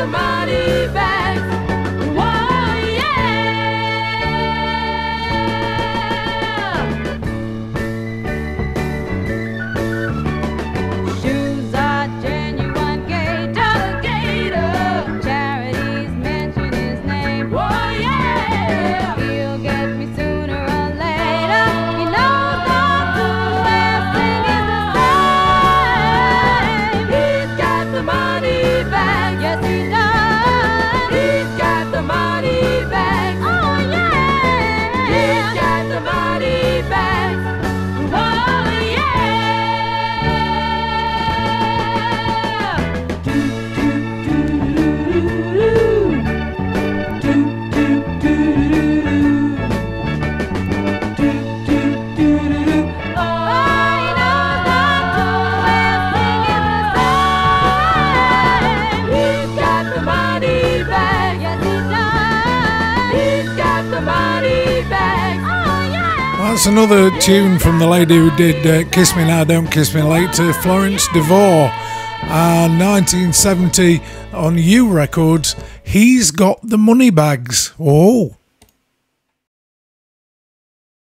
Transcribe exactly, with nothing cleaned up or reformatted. the money back. Whoa, yeah! Shoes are genuine Gator, Gator. Charities mention his name. Whoa, yeah! He'll get me sooner or later. He knows all too well, thing is the same. He's got the money back. Yes, he does. That's another tune from the lady who did uh, Kiss Me Now, Don't Kiss Me Later, Florence DeVore, uh, nineteen seventy on U Records, He's Got the Money Bags. Oh.